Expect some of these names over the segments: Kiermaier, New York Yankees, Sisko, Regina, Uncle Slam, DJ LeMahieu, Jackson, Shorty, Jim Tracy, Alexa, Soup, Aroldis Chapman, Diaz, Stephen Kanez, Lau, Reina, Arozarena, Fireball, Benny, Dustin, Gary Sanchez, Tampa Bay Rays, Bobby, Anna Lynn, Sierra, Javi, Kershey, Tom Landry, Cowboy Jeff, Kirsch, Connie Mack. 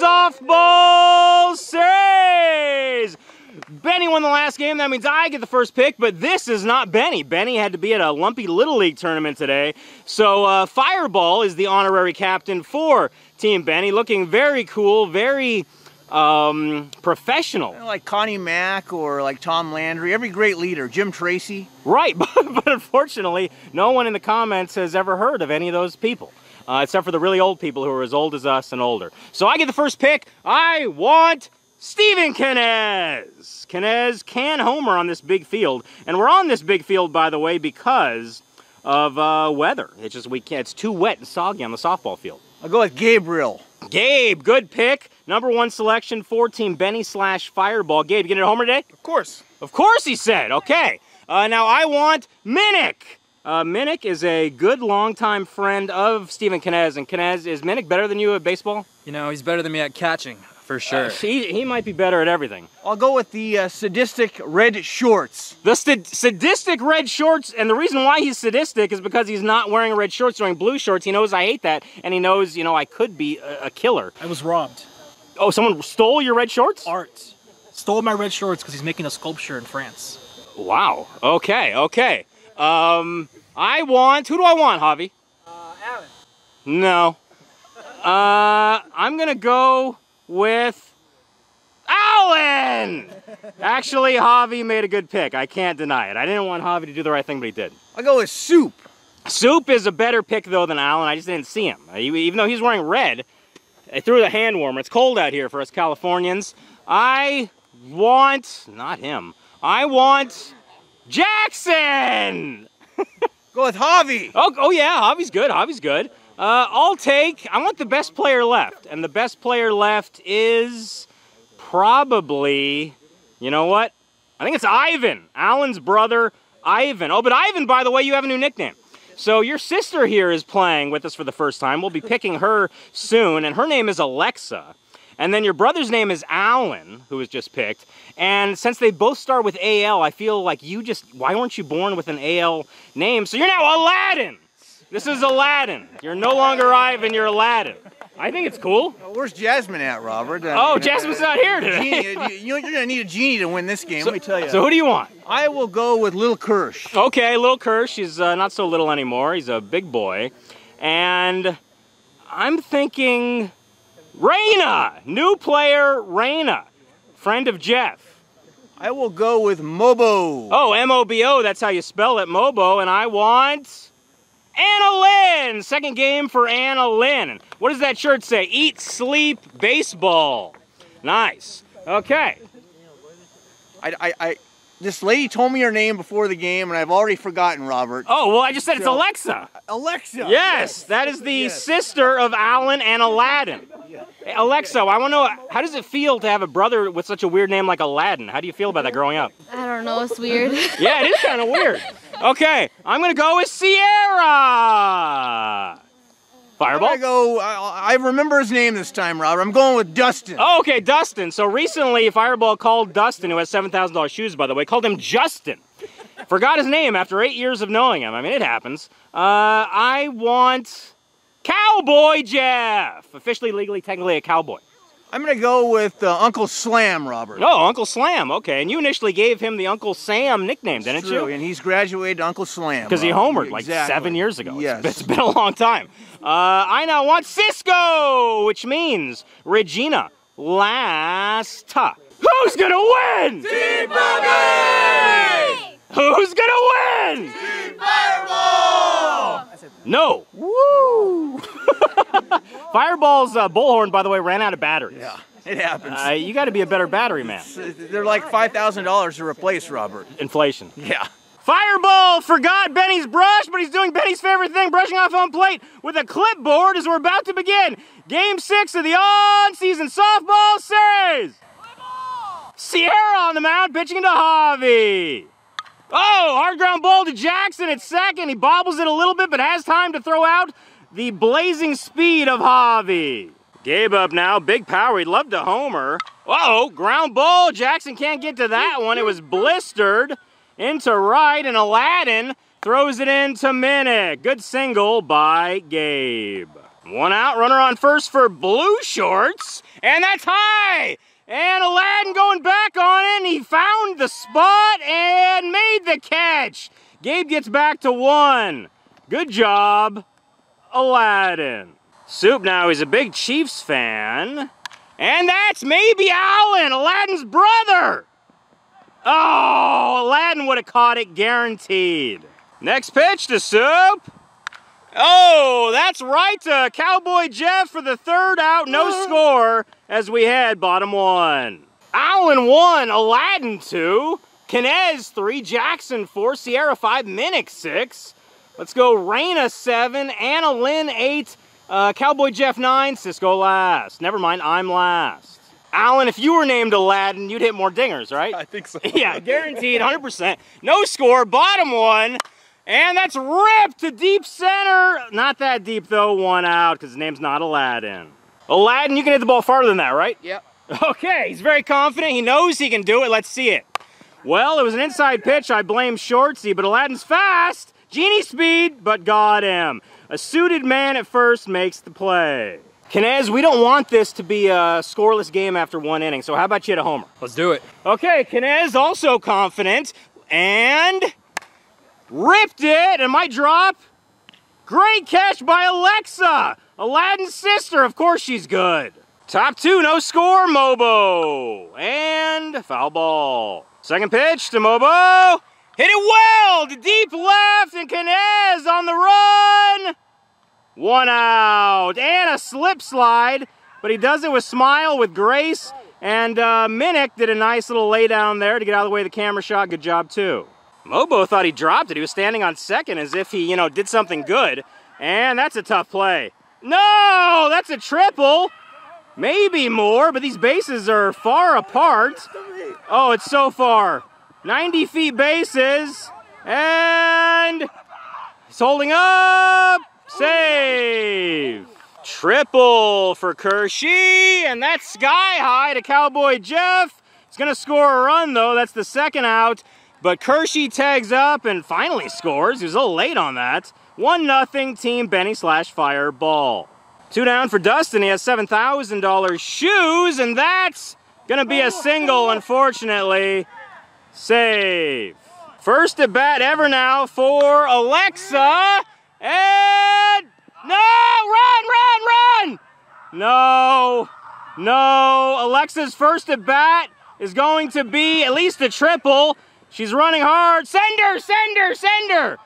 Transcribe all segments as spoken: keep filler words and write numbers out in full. softball series. Benny won the last game. That means I get the first pick, but this is not Benny. Benny had to be at a lumpy Little League tournament today. So uh, Fireball is the honorary captain for Team Benny, looking very cool, very um, professional. Like Connie Mack or like Tom Landry, every great leader, Jim Tracy. Right, but, but unfortunately, no one in the comments has ever heard of any of those people. Uh, except for the really old people who are as old as us and older. So I get the first pick. I want Stephen Kanez. Kanez can homer on this big field. And we're on this big field, by the way, because of uh, weather. It's just we can't, it's too wet and soggy on the softball field. I'll go with Gabriel. Gabe, good pick. Number one selection for Team Benny slash Fireball. Gabe, you getting a homer today? Of course. Of course, he said. Okay. Uh, now I want Minnick. Uh, Minnick is a good longtime friend of Stephen Kanez, and Kanez, is Minnick better than you at baseball? You know, he's better than me at catching, for sure. Uh, he, he might be better at everything. I'll go with the uh, sadistic red shorts. The st sadistic red shorts, and the reason why he's sadistic is because he's not wearing red shorts, he's wearing blue shorts. He knows I hate that, and he knows, you know, I could be a, a killer. I was robbed. Oh, someone stole your red shorts? Art. Stole my red shorts because he's making a sculpture in France. Wow. Okay, okay. Um... I want, who do I want, Javi? Uh, Allen. No. Uh, I'm going to go with Allen! Actually, Javi made a good pick. I can't deny it. I didn't want Javi to do the right thing, but he did. I'll go with Soup. Soup is a better pick, though, than Allen. I just didn't see him. Even though he's wearing red, I threw the hand warmer. It's cold out here for us Californians. I want, not him, I want Jackson! Go with Javi. Oh, oh yeah, Javi's good, Javi's good. Uh, I'll take, I want the best player left. And the best player left is probably, you know what? I think it's Ivan, Alan's brother, Ivan. Oh, but Ivan, by the way, you have a new nickname. So your sister here is playing with us for the first time. We'll be picking her soon, and her name is Alexa. And then your brother's name is Allen, who was just picked. And since they both start with A L, I feel like you just, why weren't you born with an A L name? So you're now Aladdin. This is Aladdin. You're no longer Ivan, you're Aladdin. I think it's cool. Where's Jasmine at, Robert? I oh, mean, Jasmine's uh, not here today. Genie, you're going to need a genie to win this game, so, let me tell you. So who do you want? I will go with little Kirsch. Okay, little Kirsch. He's uh, not so little anymore. He's a big boy. And I'm thinking... Reina, new player, Reina, friend of Jeff. I will go with Mobo. Oh, M O B O, that's how you spell it, Mobo, and I want Anna Lynn. Second game for Anna Lynn. What does that shirt say? Eat, sleep, baseball. Nice. Okay. I, I, I, this lady told me her name before the game, and I've already forgotten, Robert. Oh, well, I just said so, it's Alexa. Alexa. Yes, yes, that is the yes. sister of Alan and Aladdin. Alexa, I want to know, how does it feel to have a brother with such a weird name like Aladdin? How do you feel about that growing up? I don't know, it's weird. Yeah, it is kind of weird. Okay, I'm going to go with Sierra. Fireball? I'm gonna go, I, I remember his name this time, Robert. I'm going with Dustin. Oh, okay, Dustin. So recently, Fireball called Dustin, who has seven thousand dollar shoes, by the way, called him Justin. Forgot his name after eight years of knowing him. I mean, it happens. Uh, I want... Cowboy Jeff! Officially, legally, technically a cowboy. I'm gonna go with uh, Uncle Slam, Robert. Oh, Uncle Slam, okay. And you initially gave him the Uncle Sam nickname, didn't True. you? And he's graduated Uncle Slam. Because he homered exactly. like seven years ago. Yes. It's, it's been a long time. Uh, I now want Sisko, which means Regina, last. Who's gonna win? Team Bobby! Who's gonna win? Team Fireball! No. Woo! Fireball's uh, bullhorn, by the way, ran out of batteries. Yeah, it happens. Uh, you got to be a better battery man. It's, they're like five thousand dollars to replace, Robert. Inflation. Yeah. Fireball forgot Benny's brush, but he's doing Benny's favorite thing, brushing off home plate with a clipboard as we're about to begin. Game six of the on-season softball series. Fireball! Sierra on the mound, pitching to Javi. Oh, hard ground ball to Jackson at second. He bobbles it a little bit, but has time to throw out the blazing speed of Javi. Gabe up now, big power. He'd love to homer. Uh-oh, ground ball. Jackson can't get to that one. It was blistered into right, and Aladdin throws it into Minnick. Good single by Gabe. One out, runner on first for Blue Shorts, and that's high! And Aladdin going back on it, and he found the spot and made the catch. Gabe gets back to one. Good job, Aladdin. Soup now is a big Chiefs fan, and that's maybe Allen, Aladdin's brother. Oh, Aladdin would have caught it guaranteed. Next pitch to Soup. Oh, that's right to Cowboy Jeff for the third out, no score, as we head bottom one. Allen one, Aladdin two, Kanez three, Jackson four, Sierra five, Minnick six. Let's go Reina seven, Anna Lynn eight, uh, Cowboy Jeff nine, Sisko last. Never mind, I'm last. Allen, if you were named Aladdin, you'd hit more dingers, right? I think so. Yeah, guaranteed, one hundred percent. No score, bottom one. And that's ripped to deep center. Not that deep though, one out, because his name's not Aladdin. Aladdin, you can hit the ball farther than that, right? Yep. Okay, he's very confident. He knows he can do it. Let's see it. Well, it was an inside pitch. I blame Shortsy, but Aladdin's fast. Genie speed, but got him. A suited man at first makes the play. Kanez, we don't want this to be a scoreless game after one inning, so how about you hit a homer? Let's do it. Okay, Kanez also confident, and... ripped it, and might drop. Great catch by Alexa, Aladdin's sister. Of course she's good. Top two, no score, Mobo. And foul ball. Second pitch to Mobo. Hit it well to deep left, and Kanez on the run. One out, and a slip slide, but he does it with smile, with grace, and uh, Minnick did a nice little lay down there to get out of the way of the camera shot. Good job, too. Mobo thought he dropped it. He was standing on second as if he, you know, did something good. And that's a tough play. No, that's a triple. Maybe more, but these bases are far apart. Oh, it's so far. ninety feet bases. And he's holding up. Save. Triple for Kershey. And that's sky high to Cowboy Jeff. He's going to score a run, though. That's the second out. But Kershey tags up and finally scores. He was a little late on that. one nothing team Benny slash Fireball. Two down for Dustin. He has seven thousand dollar shoes, and that's going to be a single, unfortunately. Save. First at bat ever now for Alexa. And no! Run, run, run! No, no. Alexa's first at bat is going to be at least a triple. She's running hard. Send her, send her, send her.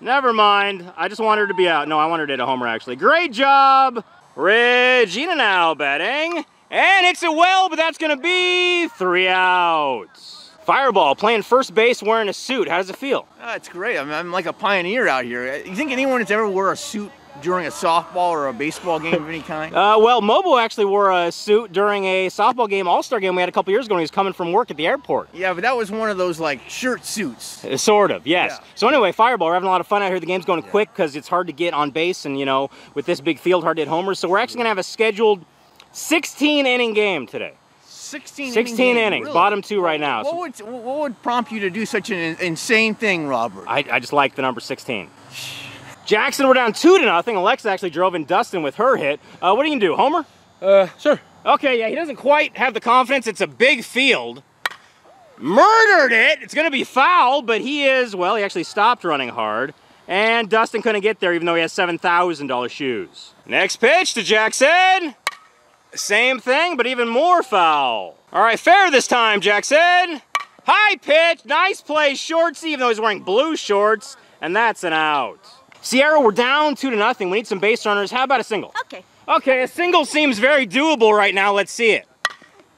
Never mind. I just want her to be out. No, I want her to hit a homer, actually. Great job. Regina now batting. And it's a well, but that's going to be three outs. Fireball playing first base wearing a suit. How does it feel? Uh, it's great. I'm, I'm like a pioneer out here. You think anyone that's ever wore a suit during a softball or a baseball game of any kind? Uh, well, Mobo actually wore a suit during a softball game, all-star game we had a couple years ago when he was coming from work at the airport. Yeah, but that was one of those, like, shirt suits. Uh, sort of, yes. Yeah. So anyway, Fireball, we're having a lot of fun out here. The game's going yeah. quick because it's hard to get on base and, you know, with this big field, hard to hit homers. So we're actually going to have a scheduled sixteen inning game today. sixteen innings, really? Bottom two right now. What would, what would prompt you to do such an insane thing, Robert? I, I just like the number sixteen. Jackson, we're down two to nothing. Alexa actually drove in Dustin with her hit. Uh, what are you gonna do, homer? Uh, sure. Okay, yeah, he doesn't quite have the confidence. It's a big field. Murdered it! It's gonna be foul, but he is, well, he actually stopped running hard. And Dustin couldn't get there even though he has seven thousand dollar shoes. Next pitch to Jackson. Same thing, but even more foul. All right, fair this time, Jackson. High pitch, nice play, Shortsy, even though he's wearing blue shorts, and that's an out. Sierra, we're down two to nothing. We need some base runners. How about a single? Okay. Okay, a single seems very doable right now. Let's see it.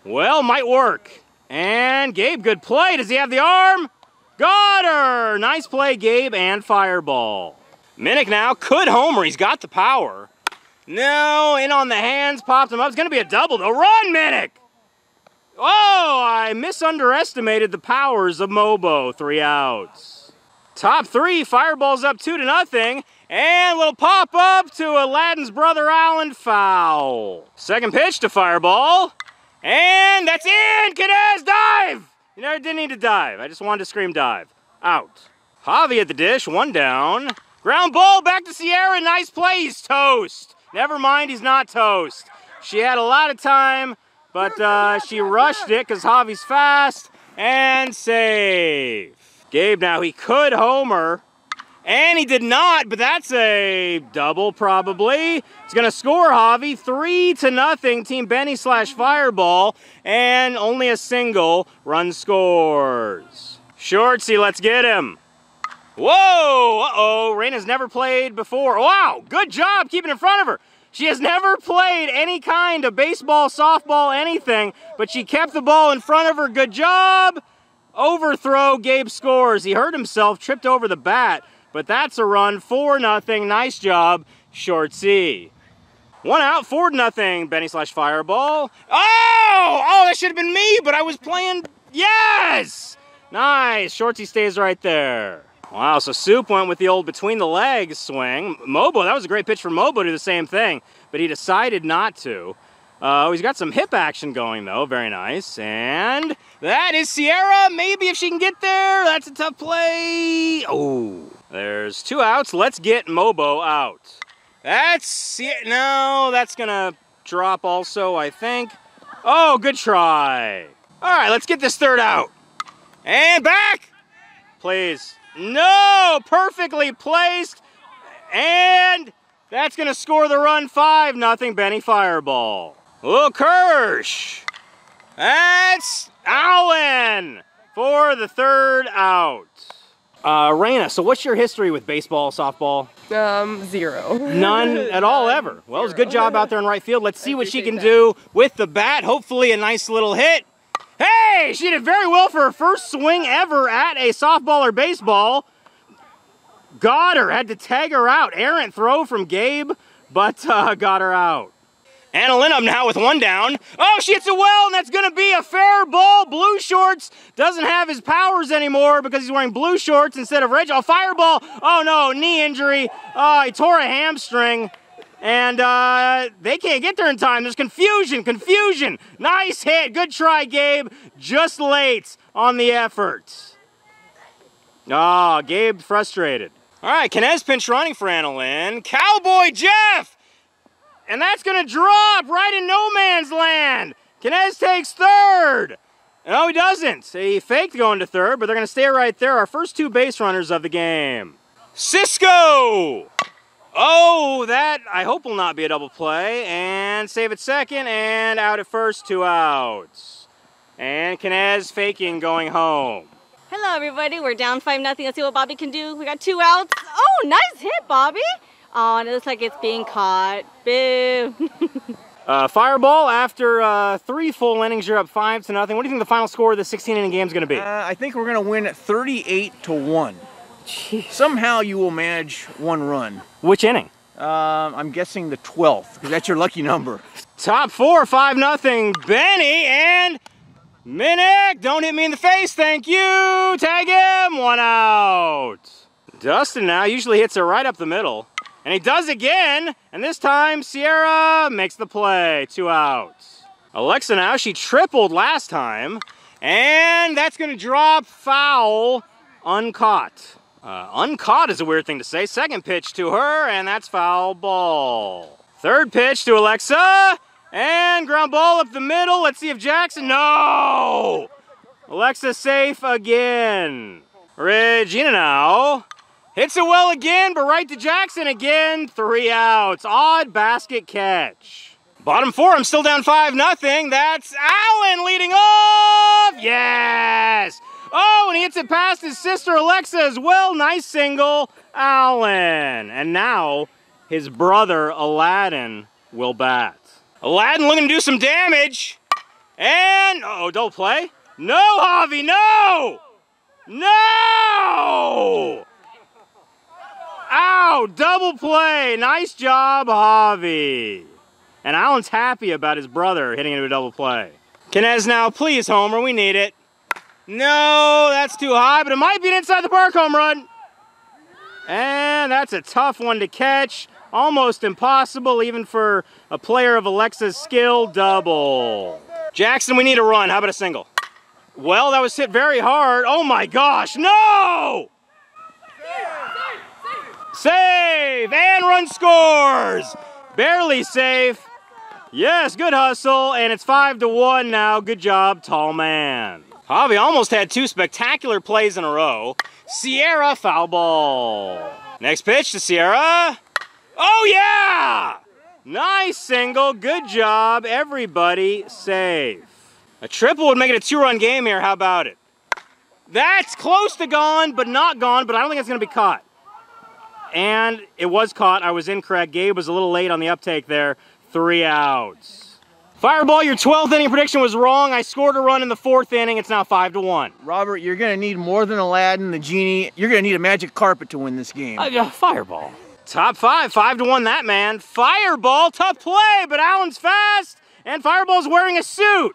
Well, might work. And Gabe, good play. Does he have the arm? Got her! Nice play, Gabe, and Fireball. Minnick now could homer. He's got the power. No, in on the hands, popped him up. It's going to be a double, though. Run, Minnick! Oh, I misunderestimated the powers of Mobo. Three outs. Top three, Fireball's up two to nothing, and a little pop-up to Aladdin's brother Allen, foul. Second pitch to Fireball, and that's in! Kanez, dive! You never did need to dive, I just wanted to scream dive. Out. Javi at the dish, one down. Ground ball, back to Sierra, nice play, he's toast. Never mind, he's not toast. She had a lot of time, but uh, she rushed it because Javi's fast. And save. Gabe now, he could homer. And he did not, but that's a double probably. He's gonna score, Javi, three to nothing, Team Benny slash Fireball, and only a single run scores. Shortsy, let's get him. Whoa, uh-oh, Reina's never played before. Wow, good job keeping in front of her. She has never played any kind of baseball, softball, anything, but she kept the ball in front of her, good job. Overthrow, Gabe scores. He hurt himself, tripped over the bat. But that's a run, four nothing. Nice job, Shortsy. One out, four nothing, Benny slash Fireball. Oh! Oh, that should have been me, but I was playing. Yes! Nice, Shortsy stays right there. Wow, so Soup went with the old between the legs swing. Mobo, that was a great pitch for Mobo to do the same thing, but he decided not to. Uh, he's got some hip action going though, very nice. And that is Sierra, maybe if she can get there. That's a tough play. Oh. There's two outs, let's get Mobo out. That's, no, that's gonna drop also, I think. Oh, good try. All right, let's get this third out. And back, please. No, perfectly placed. And that's gonna score the run, five nothing, Benny Fireball. Oh, Kirsch. That's Allen for the third out. Uh, Reina, so what's your history with baseball, softball? Um, zero. None at all ever. Well, it was a good job out there in right field. Let's see what she can do with the bat. Hopefully a nice little hit. Hey, she did very well for her first swing ever at a softball or baseball. Got her, had to tag her out. Errant throw from Gabe, but uh, got her out. Anna Lynn up now with one down. Oh, she hits it well, and that's going to be a fair ball. Blue Shorts doesn't have his powers anymore because he's wearing blue shorts instead of red. Oh, Fireball. Oh, no, knee injury. Oh, he tore a hamstring, and uh, they can't get there in time. There's confusion, confusion. Nice hit. Good try, Gabe. Just late on the effort. Oh, Gabe frustrated. All right, Kanez pinch running for Anna Lynn. Cowboy Jeff! And that's gonna drop right in no man's land. Kanez takes third. No, he doesn't. He faked going to third, but they're gonna stay right there. Our first two base runners of the game. Sisko! Oh, that I hope will not be a double play. And save at second and out at first, two outs. And Kanez faking going home. Hello everybody, we're down five nothing. Let's see what Bobby can do. We got two outs. Oh, nice hit, Bobby. Oh, and it looks like it's being caught. Boo. uh, Fireball, after uh, three full innings, you're up five to nothing. What do you think the final score of the sixteen inning game is going to be? Uh, I think we're going to win at thirty-eight to one. Jeez. Somehow you will manage one run. Which inning? Um, I'm guessing the twelfth, because that's your lucky number. Top four, five nothing. Benny and Minnick. Don't hit me in the face. Thank you. Tag him. One out. Dustin now usually hits it right up the middle. And he does again, and this time Sierra makes the play, two outs. Alexa now, she tripled last time, and that's gonna drop foul, uncaught. Uh, uncaught is a weird thing to say. Second pitch to her, and that's foul ball. Third pitch to Alexa, and ground ball up the middle. Let's see if Jackson, no! Alexa safe again. Regina now. Hits it well again, but right to Jackson again. Three outs. Odd basket catch. Bottom four, I'm still down five nothing. That's Allen leading off. Yes. Oh, and he hits it past his sister Alexa as well. Nice single, Allen. And now his brother Aladdin will bat. Aladdin looking to do some damage. And, uh oh, double play. No, Javi, no. No. Ow, double play. Nice job, Javi. And Allen's happy about his brother hitting into a double play. Kanez now, please, homer. We need it. No, that's too high, but it might be an inside the park home run. And that's a tough one to catch. Almost impossible, even for a player of Alexa's skill. Double. Jackson, we need a run. How about a single? Well, that was hit very hard. Oh, my gosh. No! Save, and run scores. Barely safe. Yes, good hustle, and it's five to one now. Good job, tall man. Javi almost had two spectacular plays in a row. Sierra, foul ball. Next pitch to Sierra. Oh yeah! Nice single, good job, everybody safe. A triple would make it a two-run game here, how about it? That's close to gone, but not gone, but I don't think it's gonna be caught. And it was caught, I was incorrect. Gabe was a little late on the uptake there. Three outs. Fireball, your twelfth inning prediction was wrong. I scored a run in the fourth inning, it's now five to one. Robert, you're gonna need more than Aladdin, the genie. You're gonna need a magic carpet to win this game. Uh, yeah, Fireball. Top five, five to one that man. Fireball, tough play, but Allen's fast, and Fireball's wearing a suit.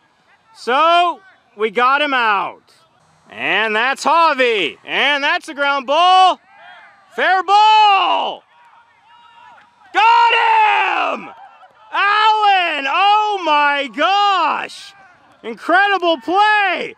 So, we got him out. And that's Javi, and that's a ground ball. Fair ball! Got him! Allen, oh my gosh! Incredible play!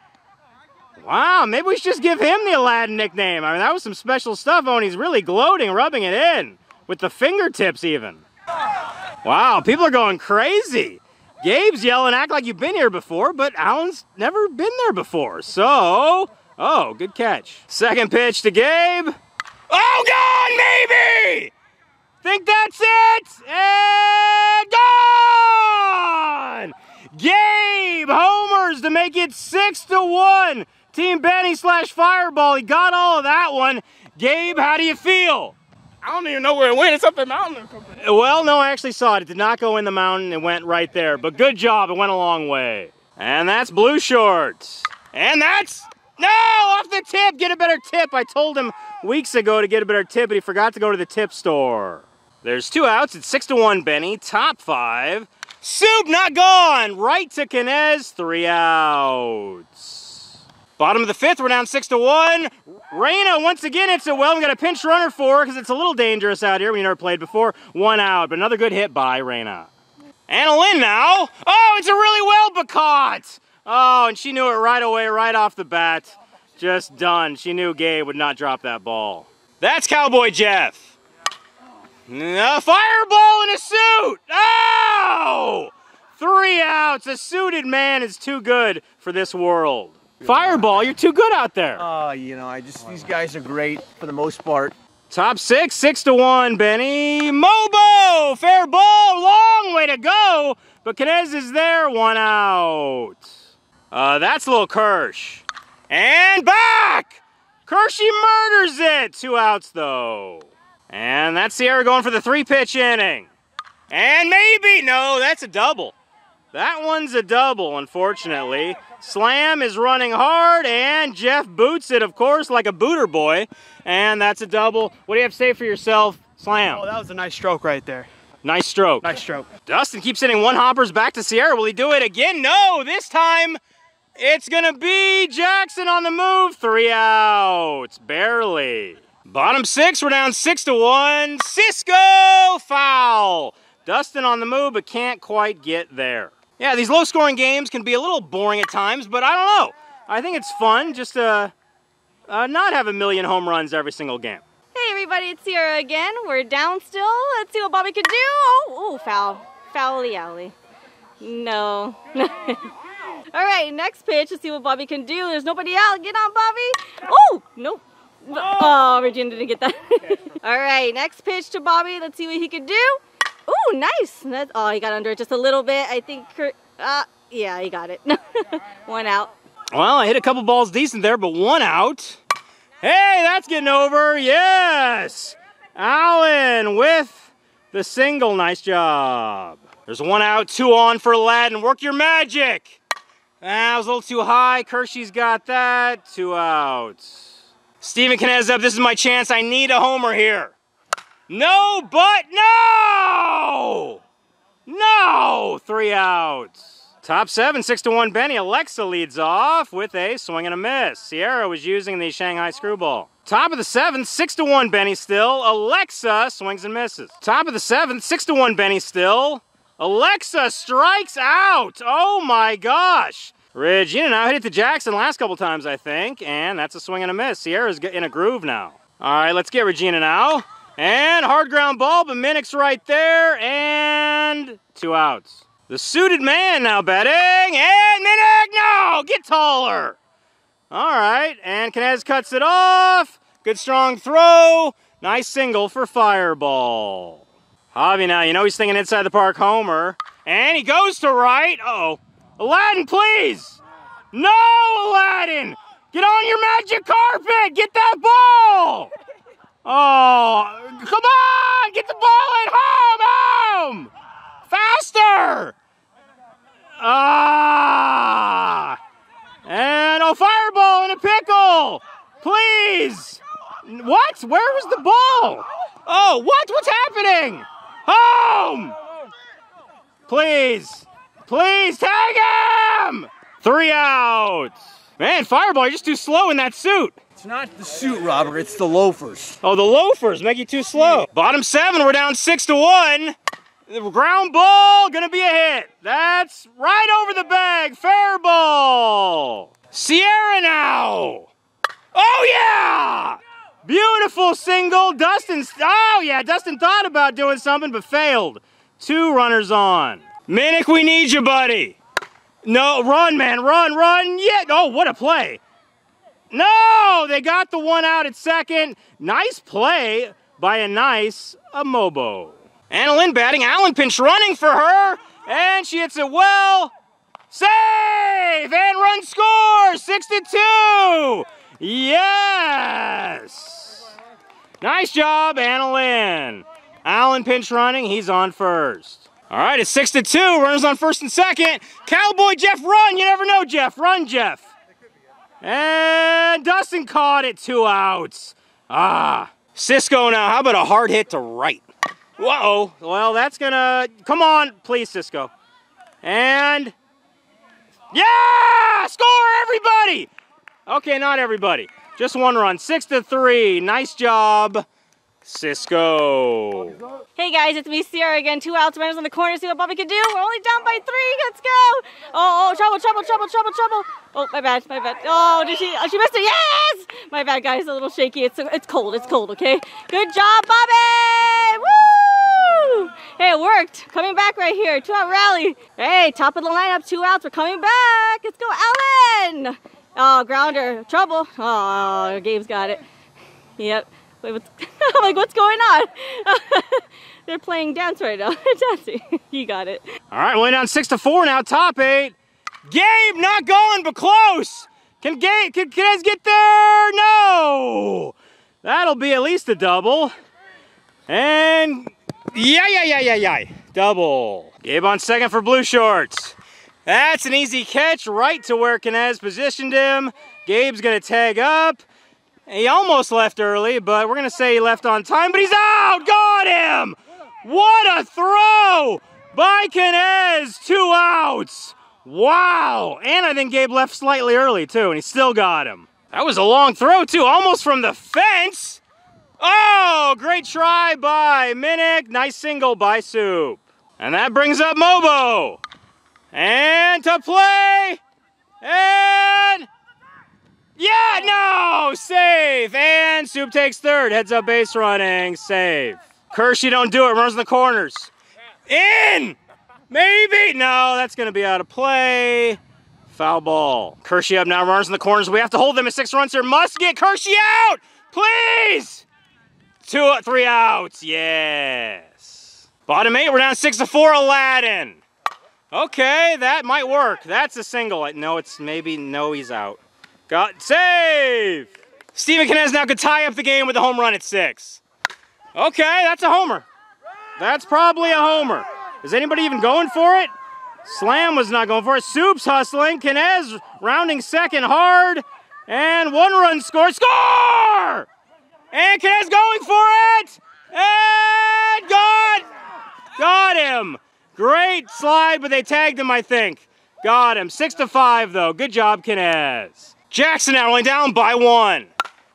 Wow, maybe we should just give him the Aladdin nickname. I mean, that was some special stuff. Oh, and he's really gloating, rubbing it in. With the fingertips, even. Wow, people are going crazy. Gabe's yelling, act like you've been here before, but Allen's never been there before. So, oh, good catch. Second pitch to Gabe. Oh, God, maybe! Think that's it! And gone! Gabe homers to make it six to one. Team Benny slash Fireball, he got all of that one. Gabe, how do you feel? I don't even know where it went. It's up the mountain or something. Well, no, I actually saw it. It did not go in the mountain. It went right there. But good job. It went a long way. And that's Blue Shorts. And that's... No! Off the tip! Get a better tip. I told him weeks ago to get a better tip, but he forgot to go to the tip store. There's two outs. It's six to one, Benny. Top five. Soup not gone. Right to Kanez. Three outs. Bottom of the fifth, we're down six to one. Reina, once again, it's a well. We got a pinch runner for her because it's a little dangerous out here. We never played before. One out, but another good hit by Reina. Anna Lynn now. Oh, it's a really well, but caught. Oh, and she knew it right away, right off the bat. Just done. She knew Gabe would not drop that ball. That's Cowboy Jeff. A fireball in a suit. Oh! Three outs. A suited man is too good for this world. Fireball, you're too good out there. Oh, you know, I just, these guys are great for the most part. Top six, six to one, Benny. Mobo, fair ball, long way to go, but Kanez is there, one out. Uh, that's a little Kirsch. And back! Kershey murders it, two outs though. And that's Sierra going for the three pitch inning. And maybe, no, that's a double. That one's a double, unfortunately. Slam is running hard, and Jeff boots it, of course, like a booter boy. And that's a double. What do you have to say for yourself, Slam? Oh, that was a nice stroke right there. Nice stroke. Nice stroke. Dustin keeps hitting one-hoppers back to Sierra. Will he do it again? No, this time it's going to be Jackson on the move. Three outs, barely. Bottom six, we're down six to one. Sisko, foul. Dustin on the move, but can't quite get there. Yeah, these low-scoring games can be a little boring at times, but I don't know. I think it's fun just to uh, not have a million home runs every single game. Hey, everybody, it's Sierra again. We're down still. Let's see what Bobby can do. Oh, ooh, foul. Fouly owly. No. All right, next pitch. Let's see what Bobby can do. There's nobody out. Get on, Bobby. Oh, nope. Oh, Regina didn't get that. All right, next pitch to Bobby. Let's see what he can do. Oh, nice. That's, oh, he got under it just a little bit. I think, uh, yeah, he got it. One out. Well, I hit a couple balls decent there, but one out. Hey, that's getting over. Yes. Allen with the single. Nice job. There's one out, two on for Aladdin. Work your magic. That ah, was a little too high. Kershey's got that. Two outs. Stephen Kanez up. This is my chance. I need a homer here. No, but no! No! Three outs. Top seven, six to one, Benny. Alexa leads off with a swing and a miss. Sierra was using the Shanghai screwball. Top of the seventh, six to one, Benny still. Alexa swings and misses. Top of the seventh, six to one, Benny still. Alexa strikes out. Oh my gosh. Regina now hit it to Jackson last couple times, I think. And that's a swing and a miss. Sierra's in a groove now. All right, let's get Regina now. And hard ground ball, but Minnick's right there, and and two outs. The suited man now batting, and Minnick, no, get taller. All right, and Kanez cuts it off. Good strong throw. Nice single for Fireball. Javi now, you know he's thinking inside the park homer. And he goes to right. Uh-oh. Aladdin, please. No, Aladdin. Get on your magic carpet. Get that ball. Oh, come on. Get the ball at home. Home. Faster! Ah! And oh, Fireball in a pickle! Please! What? Where was the ball? Oh, what? What's happening? Home! Please! Please tag him! Three outs! Man, Fireball, you're just too slow in that suit. It's not the suit, Robert. It's the loafers. Oh, the loafers make you too slow. Bottom seven, we're down six to one. The ground ball, gonna be a hit. That's right over the bag, fair ball. Sierra now. Oh yeah! Beautiful single, Dustin, oh yeah, Dustin thought about doing something but failed. Two runners on. Minnick, we need you, buddy. No, run, man, run, run, yeah. Oh, what a play. No, they got the one out at second. Nice play by a nice a Mobo. Anna Lynn batting, Allen pinch running for her, and she hits it well. Save! And run score! six to two! Yes! Nice job, Anna Lynn. Allen pinch running, he's on first. All right, it's six to two, runners on first and second. Cowboy Jeff, run! You never know, Jeff. Run, Jeff. And Dustin caught it, two outs. Ah, Sisko now, how about a hard hit to right? Whoa, well that's gonna, come on, please Sisko. And, yeah, score everybody! Okay, not everybody, just one run, six to three, nice job, Sisko. Hey guys, it's me, Sierra again, two outs, runners on the corner, see what Bobby can do, we're only down by three, let's go! Oh, oh, trouble, trouble, trouble, trouble, trouble! Oh, my bad, my bad, oh, did she, oh, she missed it, yes! My bad guys, a little shaky, it's, it's cold, it's cold, okay? Good job, Bobby! Woo! Hey, it worked. Coming back right here. Two-out rally. Hey, top of the lineup. Two outs. We're coming back. Let's go, Allen. Oh, grounder. Trouble. Oh, Gabe's got it. Yep. Wait, what's, I'm like, what's going on? They're playing dance right now. They're dancing. He got it. All right, we're down six to four now. Top eight. Gabe not going, but close. Can Gabe? Can Kanez get there? No. That'll be at least a double. And. Yeah, yeah, yeah, yeah, yeah. Double. Gabe on second for blue shorts. That's an easy catch right to where Kanez positioned him. Gabe's gonna tag up. He almost left early, but we're gonna say he left on time, but he's out! Got him! What a throw by Kanez! Two outs! Wow! And I think Gabe left slightly early too, and he still got him. That was a long throw too, almost from the fence! Oh, great try by Minnick. Nice single by Soup. And that brings up Mobo. And to play. And yeah, no, save. And Soup takes third. Heads up base running, save. Kershey don't do it, runs in the corners. In, maybe. No, that's gonna be out of play. Foul ball. Kershey up now, runs in the corners. We have to hold them at six runs here. Must get Kershey out, please. Two, three outs, yes. Bottom eight, we're down six to four, Aladdin. Okay, that might work. That's a single. No, it's maybe, no, he's out. Got, save! Stephen Kanez now could tie up the game with a home run at six. Okay, that's a homer. That's probably a homer. Is anybody even going for it? Slam was not going for it. Soup's hustling, Kanez rounding second hard, and one run score, score! And Kanez going for it! And got, got him! Great slide, but they tagged him, I think. Got him. Six to five, though. Good job, Kanez. Jackson now only down by one.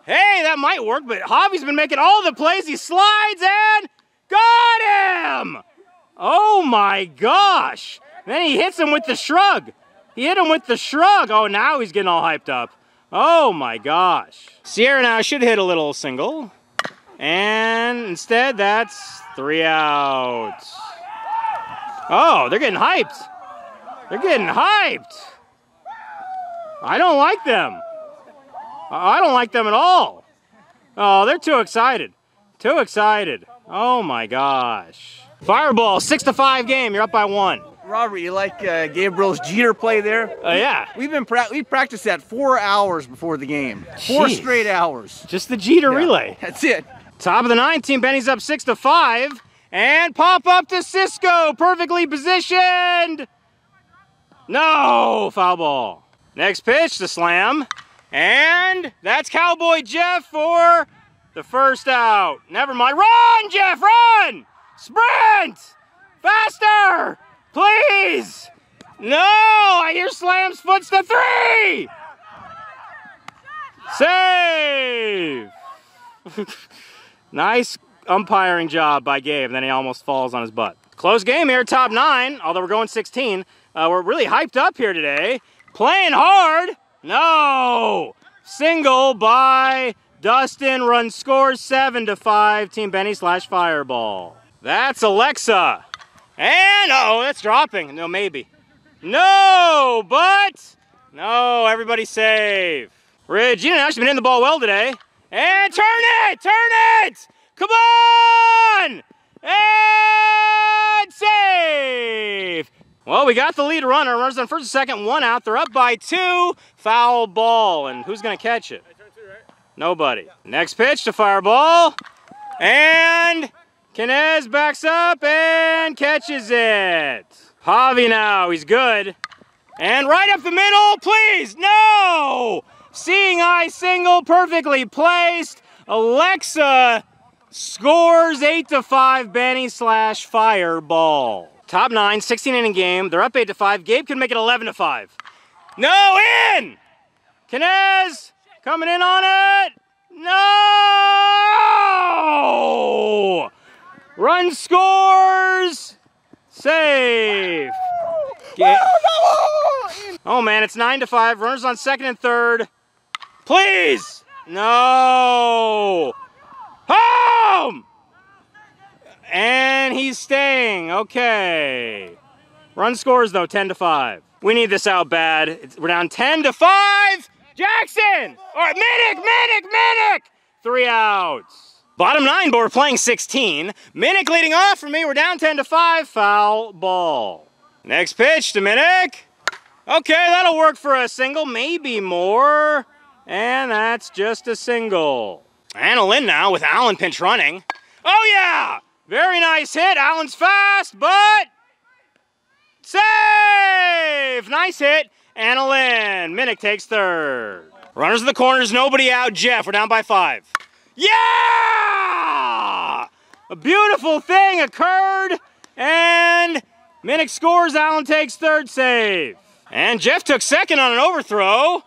Hey, that might work, but Javi's been making all the plays. He slides and got him! Oh my gosh! Then he hits him with the shrug. He hit him with the shrug. Oh, now he's getting all hyped up. Oh my gosh. Sierra now should hit a little single. And instead, that's three outs. Oh, they're getting hyped. They're getting hyped. I don't like them. I don't like them at all. Oh, they're too excited. Too excited. Oh my gosh. Fireball, six to five game. You're up by one. Robert, you like uh, Gabriel's Jeter play there? Oh uh, yeah. We've been pra we practiced that four hours before the game. Jeez. Four straight hours. Just the Jeter yeah, relay. That's it. Top of the ninth, team Benny's up six to five, and pop up to Sisko, perfectly positioned. No, foul ball. Next pitch, the slam, and that's Cowboy Jeff for the first out. Never mind. Run, Jeff, run! Sprint! Faster! Please! No! I hear Slam's foot's the three! Save! Nice umpiring job by Gabe. Then he almost falls on his butt. Close game here, top nine, although we're going sixteen. Uh, we're really hyped up here today. Playing hard! No! Single by Dustin. Run scores seven to five. Team Benny slash Fireball. That's Alexa. And, uh-oh, that's dropping. No, maybe. No, but, no, everybody save. Regina actually been in the ball well today. And turn it, turn it! Come on! And save! Well, we got the lead runner. Runners on first and second, one out. They're up by two. Foul ball, and who's gonna catch it? Nobody. Next pitch to Fireball. And Kanez backs up and catches it. Javi now, he's good. And right up the middle, please, no! Seeing eye single, perfectly placed. Alexa scores eight to five, Benny slash Fireball. Top nine, sixteen inning game. They're up eight to five. Gabe can make it eleven to five. No, in! Kanez coming in on it. No! Run scores! Save! Ga oh man, it's nine to five. Runners on second and third. Please! No! Home! And he's staying. Okay. Run scores though, ten to five. We need this out bad. It's, we're down ten to five. Jackson! All right, Minnick, Minnick, Minnick! Three outs. Bottom nine, but we're playing sixteen. Minnick leading off for me. We're down ten to five. Foul ball. Next pitch to Minnick. Okay, that'll work for a single, maybe more. And that's just a single. Anna Lynn now with Allen pinch running. Oh, yeah! Very nice hit. Allen's fast, but save! Nice hit. Anna Lynn. Minnick takes third. Runners in the corners, nobody out. Jeff, we're down by five. Yeah! A beautiful thing occurred, and Minnick scores, Allen takes third save. And Jeff took second on an overthrow,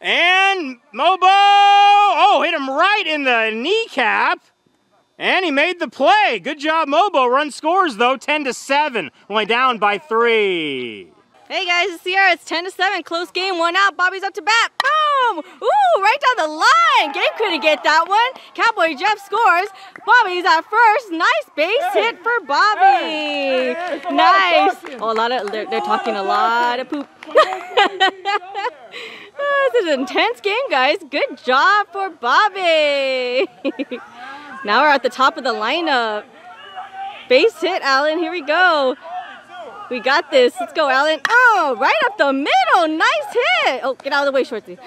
and Mobo, oh, hit him right in the kneecap, and he made the play. Good job, Mobo. Run scores, though, ten to seven, only down by three. Hey guys, it's Sierra, it's ten to seven, close game, one out, Bobby's up to bat, boom! Ooh, right down the line, Gabe couldn't get that one. Cowboy Jeff scores, Bobby's at first, nice base hey. hit for Bobby. Hey. Hey, hey, nice. A lot of, oh, a lot of they're, they're talking a lot of poop. Oh, this is an intense game, guys, good job for Bobby. Now we're at the top of the lineup. Base hit, Allen, here we go. We got this. Let's go, Allen. Oh, right up the middle. Nice hit. Oh, get out of the way, Shorty.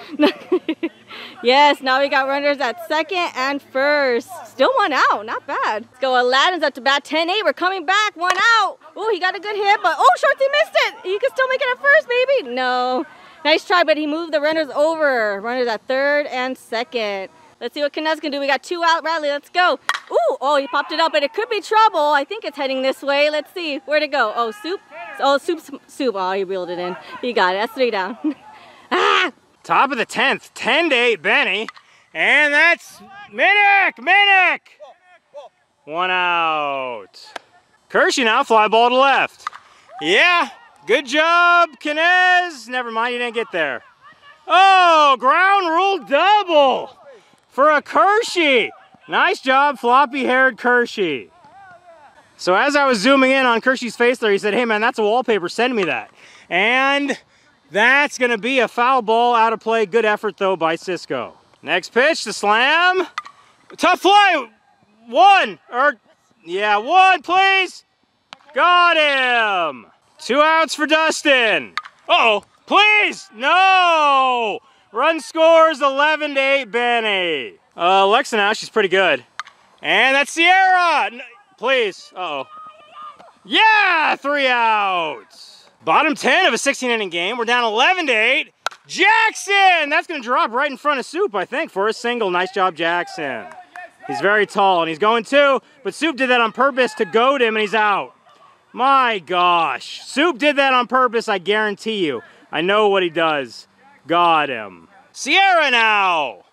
Yes, now we got runners at second and first. Still one out. Not bad. Let's go. Aladdin's up to bat. ten eight. We're coming back. One out. Oh, he got a good hit, but oh, Shorty missed it. He could still make it at first, baby. No. Nice try, but he moved the runners over. Runners at third and second. Let's see what Kanez can do. We got two out. Riley, let's go. Ooh, oh, he popped it up, but it could be trouble. I think it's heading this way. Let's see. Where'd it go? Oh, Soup. Oh, Soup, Soup. Oh, he reeled it in. He got it. That's three down. Ah! Top of the tenth, ten to eight, Benny. And that's Minnick, Minnick. One out. Kershey now, fly ball to left. Yeah, good job, Kanez. Never mind, you didn't get there. Oh, ground rule double for a Kershey. Nice job, floppy-haired Kershey. So as I was zooming in on Kershey's face there, he said, hey man, that's a wallpaper, send me that. And that's gonna be a foul ball out of play. Good effort though by Sisko. Next pitch, the slam. Tough fly, one, or yeah, one please. Got him. Two outs for Dustin. Uh-oh, please, no. Run scores eleven to eight, Benny. Uh, Alexa now, she's pretty good. And that's Sierra. No, please, uh-oh. Yeah, three outs. Bottom ten of a sixteen inning game. We're down eleven to eight. Jackson, that's gonna drop right in front of Soup, I think, for a single. Nice job, Jackson. He's very tall and he's going two, but Soup did that on purpose to goad him and he's out. My gosh, Soup did that on purpose, I guarantee you. I know what he does. Got him. Sierra now.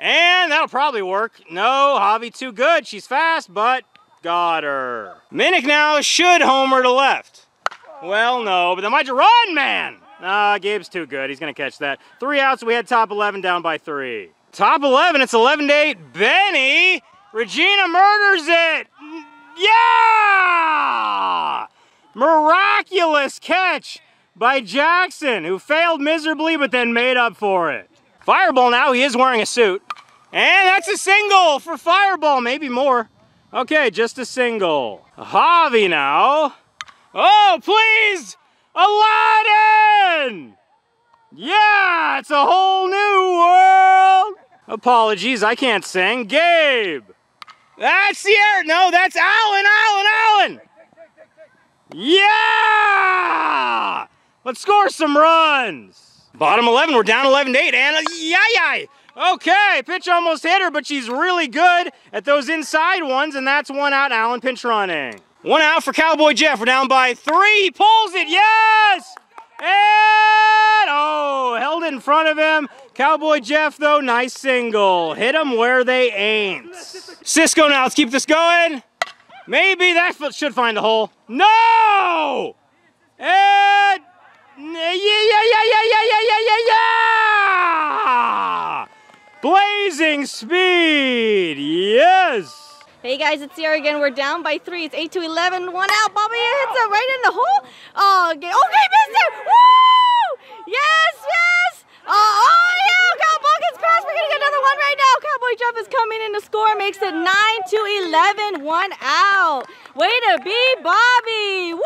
And that'll probably work. No, Javi too good. She's fast, but got her. Minnick now should homer to left. Well, no, but then why'd you run, man? Ah, Gabe's too good. He's going to catch that. Three outs. We had top eleven down by three. Top eleven. It's eleven to eight. Benny. Regina murders it. Yeah! Miraculous catch by Jackson, who failed miserably but then made up for it. Fireball now, he is wearing a suit. And that's a single for Fireball, maybe more. Okay, just a single. Javi now. Oh, please! Aladdin! Yeah, it's a whole new world! Apologies, I can't sing. Gabe! That's Sierra! No, that's Allen, Allen, Allen! Yeah! Let's score some runs. Bottom eleven, we're down eleven to eight, and yay, yay! Okay, pitch almost hit her, but she's really good at those inside ones, and that's one out, Allen pinch running. One out for Cowboy Jeff, we're down by three, he pulls it, yes! And, oh, held in front of him. Cowboy Jeff though, nice single. Hit them where they ain't. Sisko now, let's keep this going. Maybe that should find a hole. No! And, yeah, yeah, yeah, yeah, yeah, yeah, yeah, yeah, yeah! Blazing speed, yes! Hey guys, it's Sierra again. We're down by three. It's eight to eleven, one out. Bobby hits it right in the hole. Oh, okay, okay, missed it! Woo! Yes, yes! Uh, oh, yeah, Cowboy gets past. We're gonna get another one right now. Cowboy Jeff is coming in to score. Makes it nine to eleven, one out. Way to be, Bobby! Woo!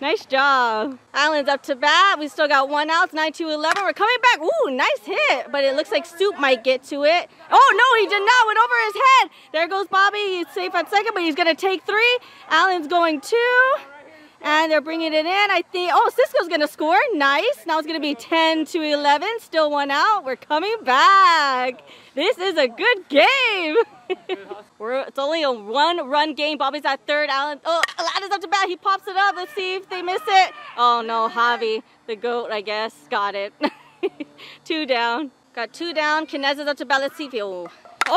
Nice job. Allen's up to bat. We still got one out. It's nine to eleven. We're coming back. Ooh, nice hit. But it looks like Soup might get to it. Oh, no, he did not. Went over his head. There goes Bobby. He's safe at second, but he's going to take three. Allen's going two. And they're bringing it in. I think, oh, Sisko's going to score. Nice. Now it's going to be ten to eleven. Still one out. We're coming back. This is a good game. We're, it's only a one-run game. Bobby's at third. Allen, oh, Aladdin's up to bat. He pops it up. Let's see if they miss it. Oh, no, Javi, the GOAT, I guess, got it. Two down. Got two down. Kanez is up to bat. Let's see if he... Oh,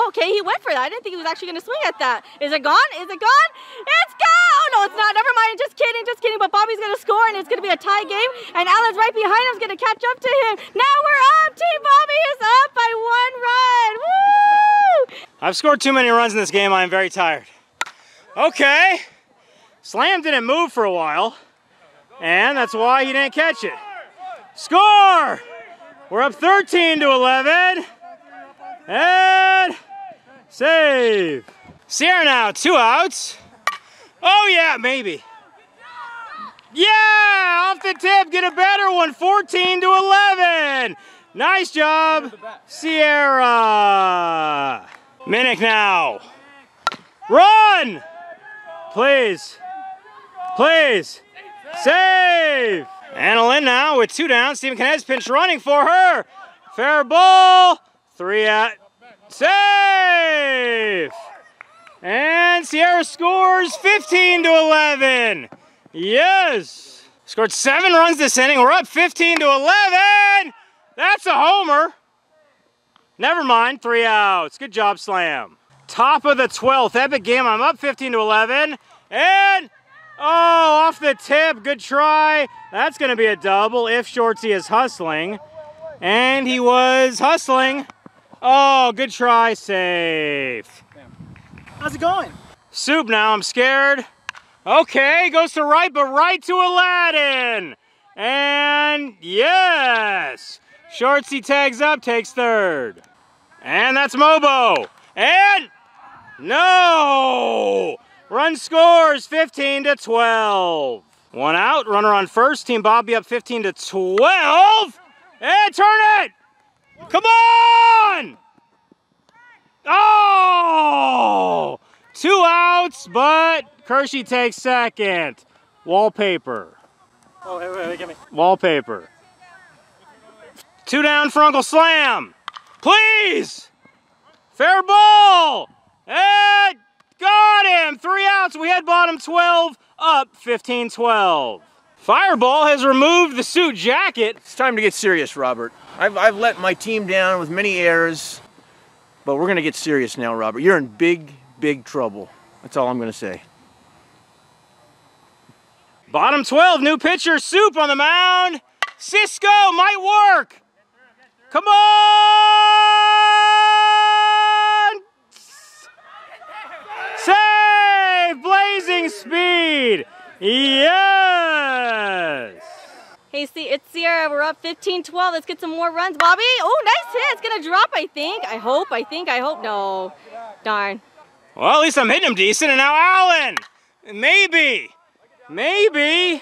okay, he went for that. I didn't think he was actually going to swing at that. Is it gone? Is it gone? It's gone! Oh, no, it's not. Never mind. Just kidding, just kidding. But Bobby's going to score, and it's going to be a tie game. And Allen's right behind him. He's going to catch up to him. Now we're up. Team Bobby is up by one run. Woo! I've scored too many runs in this game, I'm very tired. Okay, Slam didn't move for a while, and that's why he didn't catch it. Score! We're up thirteen to eleven, and save. Sierra now, two outs. Oh yeah, maybe. Yeah, off the tip, get a better one, fourteen to eleven. Nice job, Sierra. Minnick now. Run! Please. Please. Save! Anna Lynn now with two down. Stephen Kanez pinch running for her. Fair ball. Three out. Save! And Sierra scores fifteen to eleven. Yes! Scored seven runs this inning. We're up fifteen to eleven. That's a homer. Never mind, three outs. Good job, Slam. Top of the twelfth, epic game. I'm up fifteen to eleven. And, oh, off the tip, good try. That's gonna be a double if Shorty is hustling. And he was hustling. Oh, good try, safe. How's it going? Soup now, I'm scared. Okay, goes to right, but right to Aladdin. And yes! Shortsy tags up, takes third. And that's Mobo. And no! Run scores, fifteen to twelve. One out, runner on first. Team Bobby up fifteen to twelve. And turn it! Come on! Oh! Two outs, but Kershey takes second. Wallpaper. Oh, wait, wait, wait, get me. Wallpaper. Two down for Uncle Slam. Please! Fair ball! And got him! Three outs. We had bottom twelve up fifteen twelve. Fireball has removed the suit jacket. It's time to get serious, Robert. I've, I've let my team down with many errors, but we're going to get serious now, Robert. You're in big, big trouble. That's all I'm going to say. Bottom twelve, new pitcher, Soup on the mound. Sisko might work. Get through, get through. Come on! Save! Blazing speed! Yes! Hey, see, it's Sierra. We're up fifteen twelve. Let's get some more runs, Bobby. Oh, nice hit. It's going to drop, I think. I hope, I think, I hope. No. Darn. Well, at least I'm hitting him decent, and now Allen. Maybe. Maybe.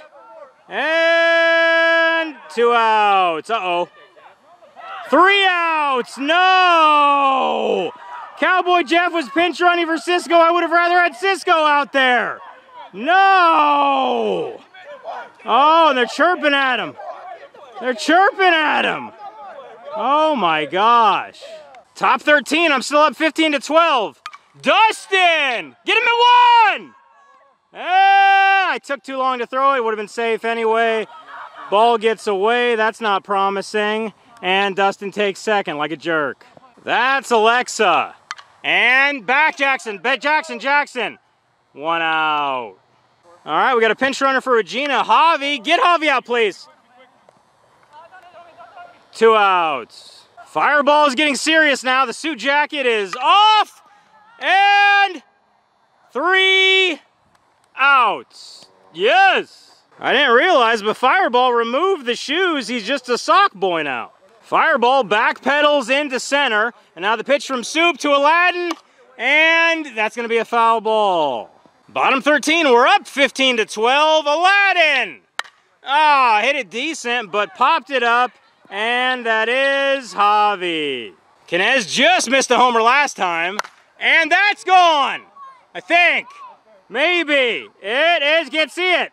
And two outs. Uh-oh. Three outs. No! Cowboy Jeff was pinch running for Sisko. I would have rather had Sisko out there. No! Oh, they're chirping at him. They're chirping at him. Oh, my gosh. Top thirteen. I'm still up fifteen to twelve. Dustin! Get him at one! Ah, I took too long to throw. It would have been safe anyway. Ball gets away. That's not promising. And Dustin takes second like a jerk. That's Alexa. And back Jackson. Bet Jackson, Jackson. One out. All right, we got a pinch runner for Regina. Javi, get Javi out, please. Two outs. Fireball is getting serious now. The suit jacket is off. And three outs. Yes. I didn't realize, but Fireball removed the shoes. He's just a sock boy now. Fireball backpedals into center. And now the pitch from Soup to Aladdin. And that's going to be a foul ball. Bottom thirteen, we're up fifteen to twelve. Aladdin! Ah, hit it decent, but popped it up. And that is Javi. Kanez just missed a homer last time. And that's gone! I think. Maybe. It is. Can't see it.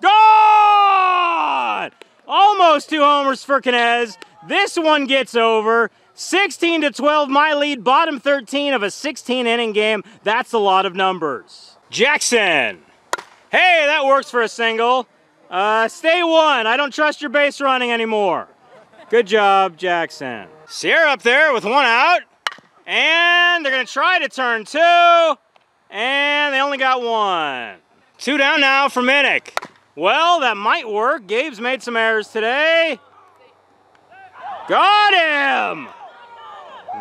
Gone! Almost two homers for Kanez. This one gets over. sixteen to twelve, my lead, bottom thirteen of a sixteen inning game. That's a lot of numbers. Jackson. Hey, that works for a single. Uh, stay one. I don't trust your base running anymore. Good job, Jackson. Sierra up there with one out. And they're going to try to turn two. And they only got one. Two down now for Minnick. Well, that might work. Gabe's made some errors today. Got him!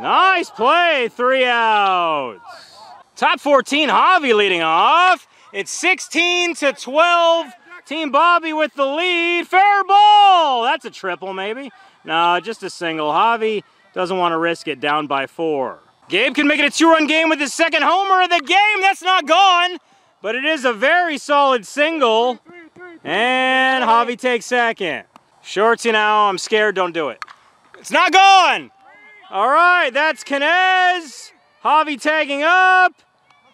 Nice play, three outs. Top fourteen, Javi leading off. It's sixteen to twelve. Team Bobby with the lead. Fair ball! That's a triple, maybe. No, just a single. Javi doesn't want to risk it, down by four. Gabe can make it a two-run game with his second homer of the game. That's not gone, but it is a very solid single. And Javi takes second. Shorty now, I'm scared, don't do it. It's not gone! All right, that's Kanez. Javi tagging up.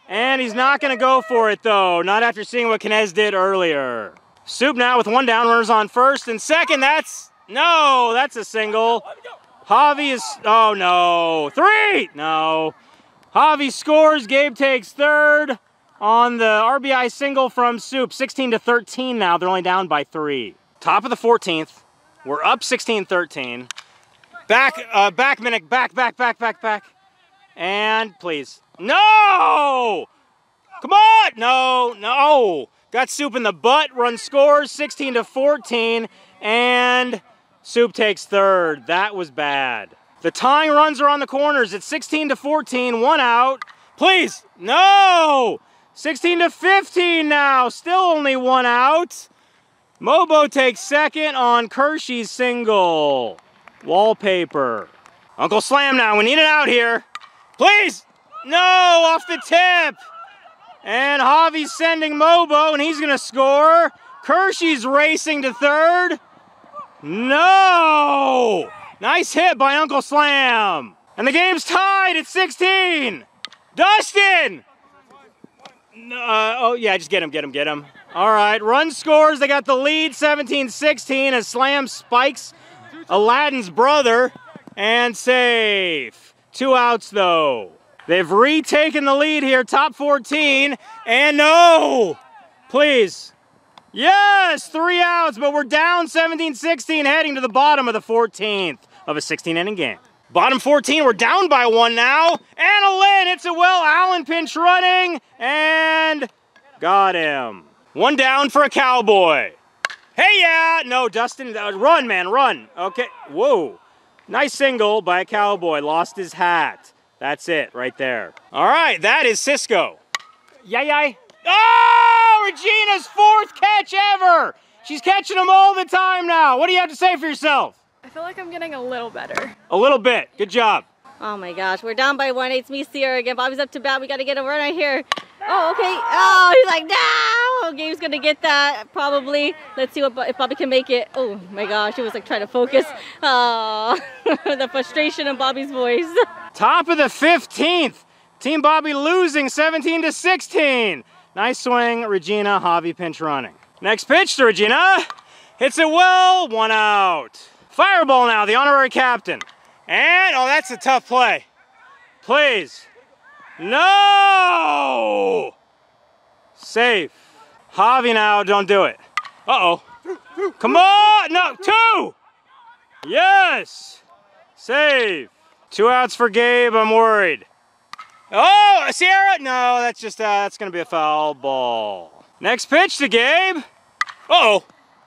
And he's not going to go for it, though. Not after seeing what Kanez did earlier. Soup now with one down, runners on first and second. That's... No, that's a single. Javi is... Oh, no. Three! No. Javi scores. Gabe takes third on the R B I single from Soup. sixteen to thirteen now. They're only down by three. Top of the fourteenth. We're up sixteen thirteen. Back, uh, back, Minnick, back, back, back, back, back. And please. No! Come on! No, no. Got Soup in the butt. Run scores, sixteen to fourteen. And Soup takes third. That was bad. The tying runs are on the corners. It's sixteen to fourteen, one out. Please, no! sixteen to fifteen now, still only one out. Mobo takes second on Kershey's single. Wallpaper. Uncle Slam now, we need it out here. Please! No, off the tip! And Javi's sending Mobo, and he's gonna score. Kershey's racing to third. No! Nice hit by Uncle Slam. And the game's tied at sixteen. Dustin! Uh, oh yeah, just get him, get him, get him. All right, run scores, they got the lead, seventeen sixteen, as Slam spikes Aladdin's brother, and safe. Two outs though. They've retaken the lead here, top fourteen, and no! Please. Yes, three outs, but we're down seventeen sixteen, heading to the bottom of the fourteenth of a sixteen inning game. Bottom fourteen, we're down by one now. Anna Lynn, it's a well, Allen pinch running, and got him. One down for a Cowboy. Hey, yeah, no, Dustin, uh, run, man, run. Okay, whoa. Nice single by a Cowboy, lost his hat. That's it, right there. All right, that is Sisko. Yay, yay. Oh, Regina's fourth catch ever. She's catching them all the time now. What do you have to say for yourself? I feel like I'm getting a little better. A little bit. Good job. Oh my gosh, we're down by one. It's me, Sierra again. Bobby's up to bat. We got to get a run right here. Oh, okay. Oh, he's like, no! Gabe's going to get that, probably. Let's see what, if Bobby can make it. Oh my gosh, he was like trying to focus. Oh, the frustration in Bobby's voice. Top of the fifteenth. Team Bobby losing seventeen to sixteen. Nice swing, Regina, Javi pinch running. Next pitch to Regina. Hits it well, one out. Fireball now, the honorary captain. And, oh, that's a tough play. Please. No! Safe. Javi now, don't do it. Uh-oh. Come on! No, two! Yes! Save. Two outs for Gabe, I'm worried. Oh, Sierra! No, that's just, uh, that's gonna be a foul ball. Next pitch to Gabe. Uh-oh.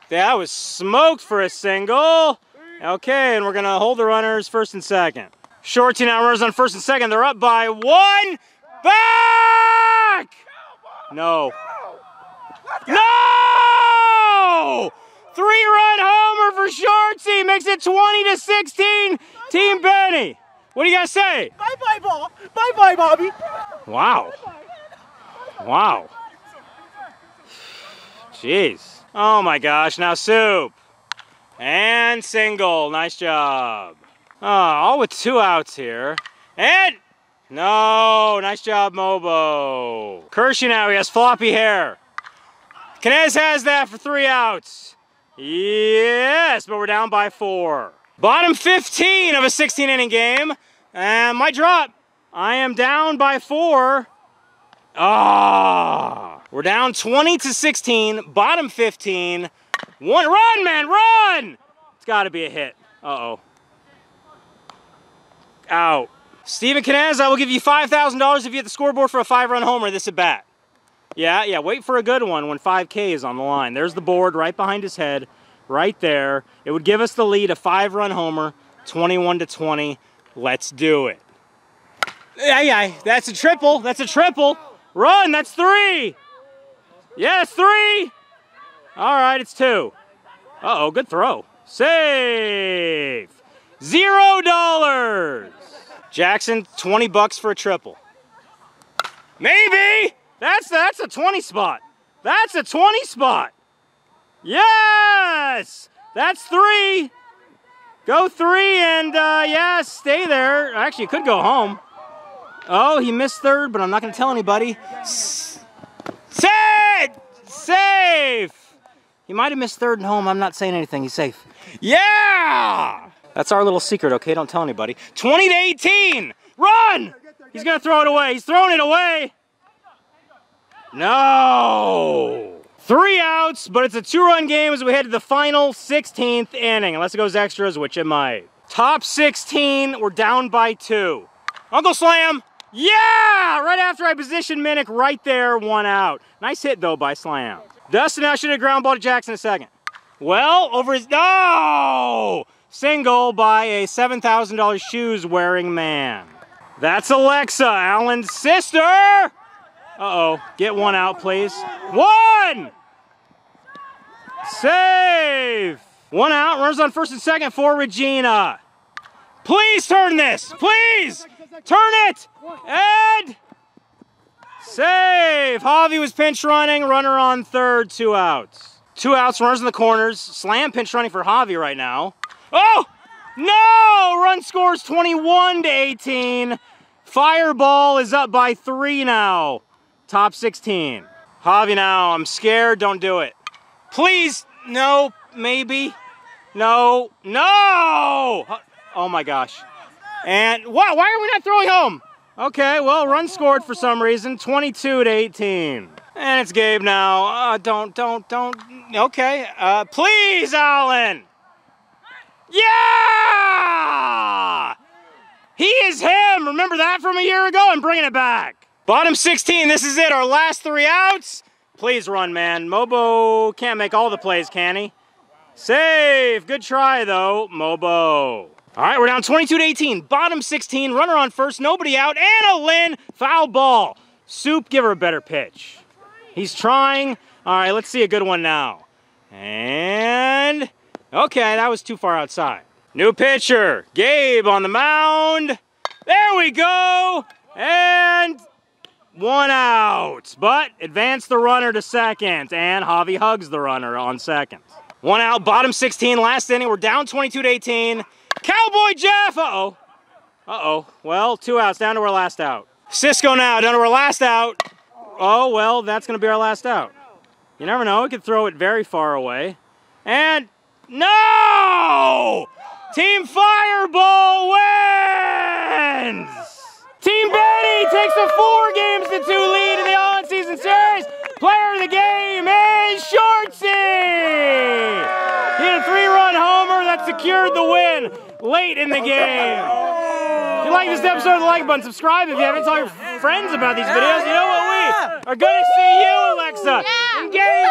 That was smoked for a single. Okay, and we're gonna hold the runners first and second. Shorty now runners on first and second. They're up by one. Back! No. No! Three-run homer for Shorty. Makes it twenty to sixteen. Team Benny. What do you guys say? Bye-bye, Bob. Bye-bye, Bobby. Wow. Wow. Jeez. Oh my gosh. Now Soup. And single, nice job. Oh, all with two outs here. And, no, nice job, Mobo. Kershey now, he has floppy hair. Kanez has that for three outs. Yes, but we're down by four. Bottom fifteen of a sixteen inning game. And my drop, I am down by four. Ah, oh, we're down twenty to sixteen, bottom fifteen. One, run, man, run! It's gotta be a hit. Uh-oh. Out. Stephen Kanez, I will give you five thousand dollars if you hit the scoreboard for a five-run homer this at bat. Yeah, yeah, wait for a good one when five K is on the line. There's the board right behind his head, right there. It would give us the lead, a five-run homer, twenty-one to twenty. Let's do it. Yeah, yeah, that's a triple, that's a triple. Run, that's three. Yeah, it's three. All right, it's two. Uh-oh, good throw. Save. Zero dollars. Jackson, twenty bucks for a triple. Maybe. That's, that's a twenty spot. That's a twenty spot. Yes. That's three. Go three and, uh, yeah, stay there. Actually, you could go home. Oh, he missed third, but I'm not going to tell anybody. Set. Safe. He might have missed third and home. I'm not saying anything. He's safe. Yeah! That's our little secret, okay? Don't tell anybody. twenty to eighteen! Run! He's gonna throw it away. He's throwing it away! No! Three outs, but it's a two-run game as we head to the final sixteenth inning. Unless it goes extras, which it might. Top sixteen, we're down by two. Uncle Slam! Yeah! Right after I positioned Minnick right there, one out. Nice hit, though, by Slam. Dustin now should have ground ball to Jackson in a second. Well, over his, no! Single by a seven thousand dollar shoes wearing man. That's Alexa, Allen's sister. Uh-oh, get one out, please. One! Save! One out, runners on first and second for Regina. Please turn this, please! Turn it! And save! Javi was pinch running, runner on third, two outs. Two outs, runners in the corners. Slam pinch running for Javi right now. Oh! No! Run scores twenty-one to eighteen. Fireball is up by three now. Top sixteen. Javi now, I'm scared, don't do it. Please, no, maybe. No, no! Oh my gosh. And why, why are we not throwing home? Okay, well, run scored for some reason, twenty-two to eighteen. And it's Gabe now. Uh, don't, don't, don't. Okay, uh, please, Allen! Yeah! He is him! Remember that from a year ago? I'm bringing it back. Bottom sixteen, this is it. Our last three outs. Please run, man. Mobo can't make all the plays, can he? Save. Good try, though, Mobo. All right, we're down twenty-two to eighteen. Bottom sixteen, runner on first, nobody out. Anna Lynn, foul ball. Soup, give her a better pitch. He's trying. All right, let's see a good one now. And... okay, that was too far outside. New pitcher, Gabe on the mound. There we go, and one out. But advance the runner to second, and Javi hugs the runner on second. One out, bottom sixteen, last inning. We're down twenty-two to eighteen. Cowboy Jeff, uh-oh. Uh-oh, well, two outs, down to our last out. Sisko now, down to our last out. Oh, well, that's gonna be our last out. You never know, we could throw it very far away. And... no! Team Fireball wins! Team Benny takes a four games to two lead in the on-season series. Player of the game is Shorty! He had a three-run homer that secured the win late in the game. If you like this episode, the like button, subscribe if you haven't. Tell your friends about these videos. You know what we are gonna see you, Alexa. Engage!